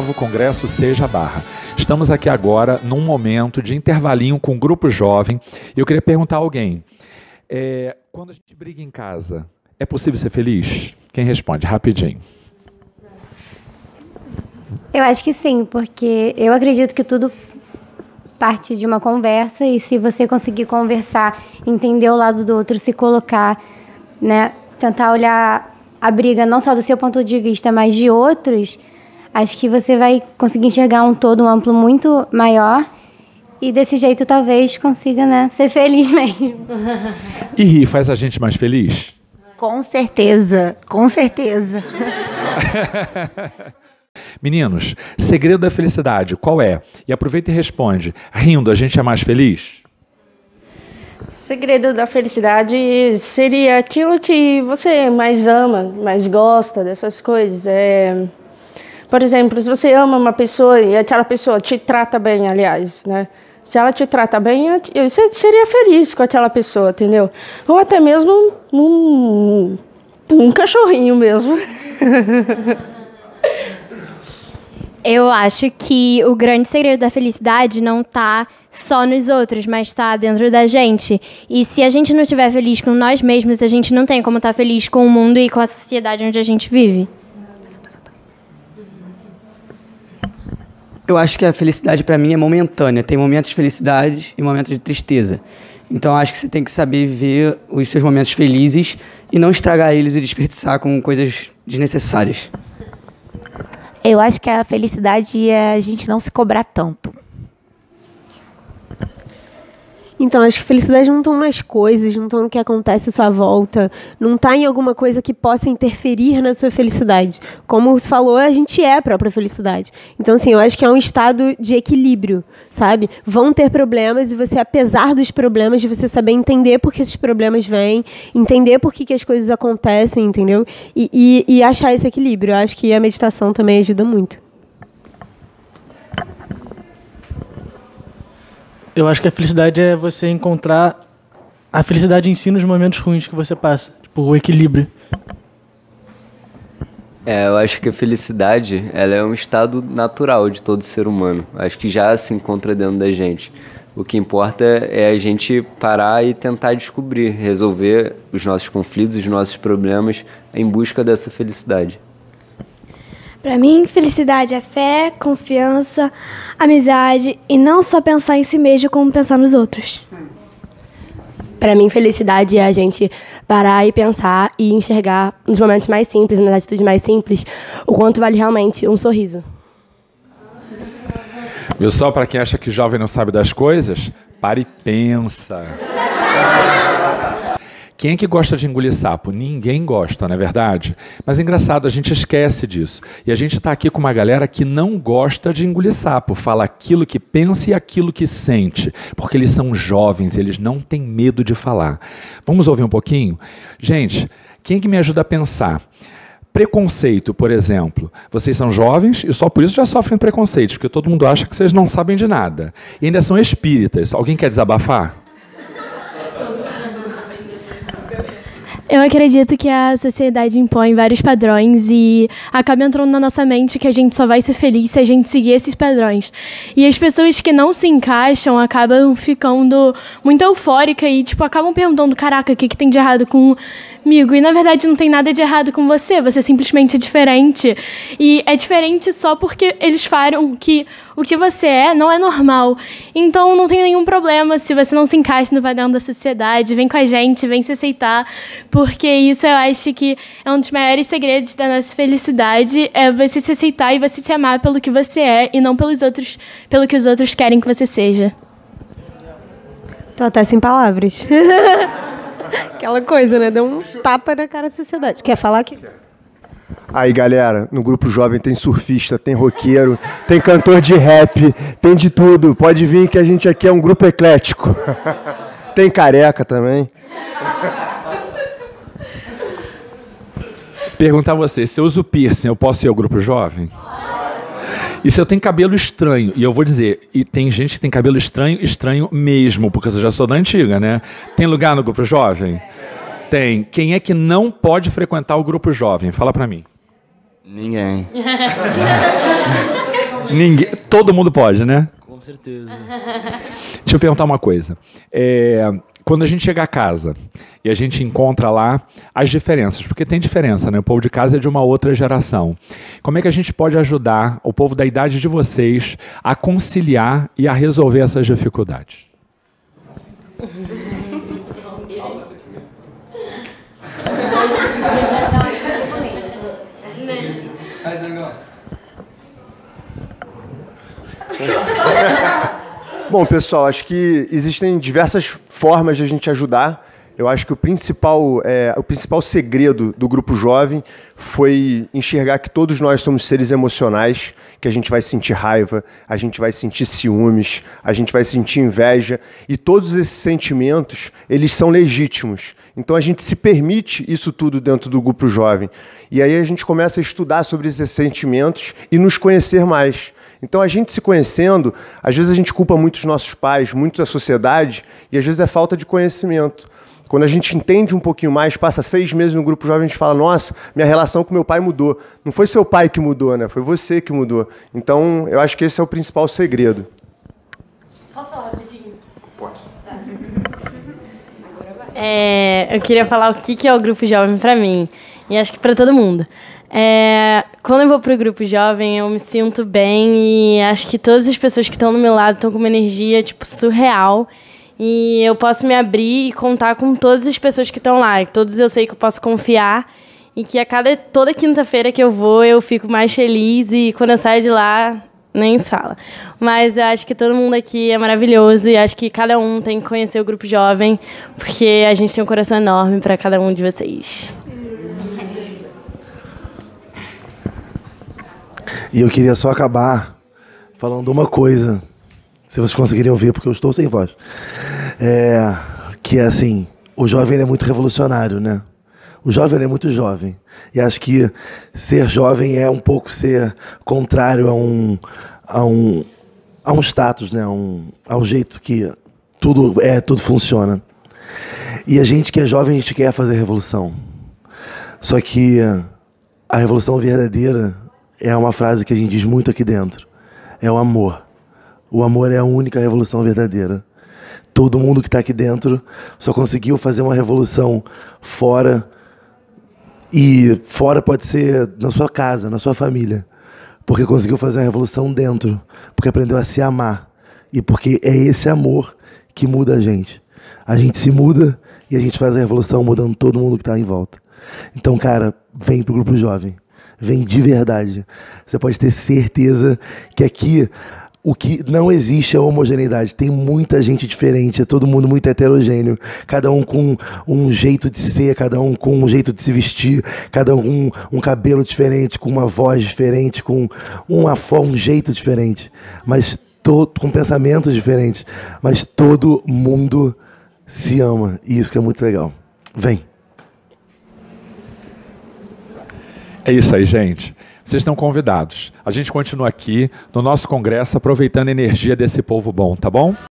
O Congresso Seja Barra. Estamos aqui agora num momento de intervalinho com um grupo jovem e eu queria perguntar a alguém, quando a gente briga em casa, é possível ser feliz? Quem responde? Rapidinho. Eu acho que sim, porque eu acredito que tudo parte de uma conversa e se você conseguir conversar, entender o lado do outro, se colocar, né, tentar olhar a briga não só do seu ponto de vista, mas de outros, acho que você vai conseguir enxergar um todo, um amplo muito maior e desse jeito talvez consiga, né, ser feliz mesmo. E rir faz a gente mais feliz? Com certeza, com certeza. Meninos, segredo da felicidade, qual é? E aproveita e responde, rindo a gente é mais feliz? Segredo da felicidade seria aquilo que você mais ama, mais gosta dessas coisas, Por exemplo, se você ama uma pessoa e aquela pessoa te trata bem, aliás, né? Se ela te trata bem, você seria feliz com aquela pessoa, entendeu? Ou até mesmo um cachorrinho mesmo. Eu acho que o grande segredo da felicidade não está só nos outros, mas está dentro da gente. E se a gente não estiver feliz com nós mesmos, a gente não tem como estar feliz com o mundo e com a sociedade onde a gente vive. Eu acho que a felicidade para mim é momentânea. Tem momentos de felicidade e momentos de tristeza. Então acho que você tem que saber viver os seus momentos felizes e não estragar eles e desperdiçar com coisas desnecessárias. Eu acho que a felicidade é a gente não se cobrar tanto. Então, acho que felicidade não estão nas coisas, não estão no que acontece à sua volta, não está em alguma coisa que possa interferir na sua felicidade. Como você falou, a gente é a própria felicidade. Então, assim, eu acho que é um estado de equilíbrio, sabe? Vão ter problemas e você, apesar dos problemas, de você saber entender por que esses problemas vêm, entender por que as coisas acontecem, entendeu? E achar esse equilíbrio. Eu acho que a meditação também ajuda muito. Eu acho que a felicidade é você encontrar a felicidade em si nos momentos ruins que você passa, tipo, o equilíbrio. Eu acho que a felicidade, ela é um estado natural de todo ser humano. Acho que já se encontra dentro da gente. O que importa é a gente parar e tentar descobrir, resolver os nossos conflitos, os nossos problemas em busca dessa felicidade. Para mim, felicidade é fé, confiança, amizade e não só pensar em si mesmo, como pensar nos outros. Para mim, felicidade é a gente parar e pensar e enxergar nos momentos mais simples, nas atitudes mais simples, o quanto vale realmente um sorriso. Viu só, para quem acha que jovem não sabe das coisas, para e pensa. Quem é que gosta de engolir sapo? Ninguém gosta, não é verdade? Mas é engraçado, a gente esquece disso. E a gente está aqui com uma galera que não gosta de engolir sapo, fala aquilo que pensa e aquilo que sente, porque eles são jovens, eles não têm medo de falar. Vamos ouvir um pouquinho? Gente, quem é que me ajuda a pensar? Preconceito, por exemplo. Vocês são jovens e só por isso já sofrem preconceitos, porque todo mundo acha que vocês não sabem de nada. E ainda são espíritas. Alguém quer desabafar? Eu acredito que a sociedade impõe vários padrões e acaba entrando na nossa mente que a gente só vai ser feliz se a gente seguir esses padrões. E as pessoas que não se encaixam acabam ficando muito eufóricas e tipo, acabam perguntando, caraca, o que tem de errado comigo? E na verdade não tem nada de errado com você, você simplesmente é diferente. E é diferente só porque eles falam que o que você é não é normal. Então não tem nenhum problema se você não se encaixa no padrão da sociedade, vem com a gente, vem se aceitar. Porque isso eu acho que é um dos maiores segredos da nossa felicidade, é você se aceitar e você se amar pelo que você é e não pelos outros, pelo que os outros querem que você seja. Tô até sem palavras. Aquela coisa, né? Deu um tapa na cara da sociedade. Quer falar aqui? Aí, galera, no grupo jovem tem surfista, tem roqueiro, tem cantor de rap, tem de tudo. Pode vir que a gente aqui é um grupo eclético. Tem careca também. Perguntar a você, se eu uso piercing, eu posso ir ao grupo jovem? E se eu tenho cabelo estranho, e eu vou dizer, e tem gente que tem cabelo estranho, estranho mesmo, porque eu já sou da antiga, né? Tem lugar no grupo jovem? Tem. Quem é que não pode frequentar o grupo jovem? Fala pra mim. Ninguém. Ninguém, todo mundo pode, né? Com certeza. Deixa eu perguntar uma coisa. Quando a gente chega a casa e a gente encontra lá as diferenças, porque tem diferença, né? O povo de casa é de uma outra geração. Como é que a gente pode ajudar o povo da idade de vocês a conciliar e a resolver essas dificuldades? Bom, pessoal, acho que existem diversas formas de a gente ajudar. Eu acho que o principal segredo do grupo jovem foi enxergar que todos nós somos seres emocionais, que a gente vai sentir raiva, a gente vai sentir ciúmes, a gente vai sentir inveja, e todos esses sentimentos, eles são legítimos. Então a gente se permite isso tudo dentro do grupo jovem. E aí a gente começa a estudar sobre esses sentimentos e nos conhecer mais. Então, a gente se conhecendo, às vezes a gente culpa muito os nossos pais, muito a sociedade, e às vezes é falta de conhecimento. Quando a gente entende um pouquinho mais, passa 6 meses no grupo jovem, a gente fala, nossa, minha relação com meu pai mudou. Não foi seu pai que mudou, né? Foi você que mudou. Então, eu acho que esse é o principal segredo. Posso falar rapidinho? Pode. Tá. Eu queria falar o que é o grupo jovem para mim, e acho que para todo mundo. Quando eu vou pro grupo jovem, eu me sinto bem e acho que todas as pessoas que estão do meu lado estão com uma energia, tipo, surreal. E eu posso me abrir e contar com todas as pessoas que estão lá. Todos eu sei que eu posso confiar e que toda quinta-feira que eu vou, eu fico mais feliz e quando eu saio de lá, nem se fala. Mas eu acho que todo mundo aqui é maravilhoso e acho que cada um tem que conhecer o grupo jovem, porque a gente tem um coração enorme para cada um de vocês. E eu queria só acabar falando uma coisa, se vocês conseguirem ouvir, porque eu estou sem voz. Que é assim, o jovem é muito revolucionário, né? O jovem é muito jovem. E acho que ser jovem é um pouco ser contrário a um status, né? Ao jeito que tudo funciona. E a gente que é jovem, a gente quer fazer revolução. Só que a revolução verdadeira... é uma frase que a gente diz muito aqui dentro. É o amor. O amor é a única revolução verdadeira. Todo mundo que está aqui dentro só conseguiu fazer uma revolução fora. E fora pode ser na sua casa, na sua família. Porque conseguiu fazer uma revolução dentro. Porque aprendeu a se amar. E porque é esse amor que muda a gente. A gente se muda e a gente faz a revolução mudando todo mundo que está em volta. Então, cara, vem pro grupo jovem. Vem de verdade. Você pode ter certeza que aqui o que não existe é homogeneidade. Tem muita gente diferente, é todo mundo muito heterogêneo. Cada um com um jeito de ser, cada um com um jeito de se vestir, cada um com um cabelo diferente, com uma voz diferente, com um jeito diferente, mas com pensamentos diferentes. Mas todo mundo se ama e isso que é muito legal. Vem! É isso aí, gente. Vocês estão convidados. A gente continua aqui no nosso congresso, aproveitando a energia desse povo bom, tá bom?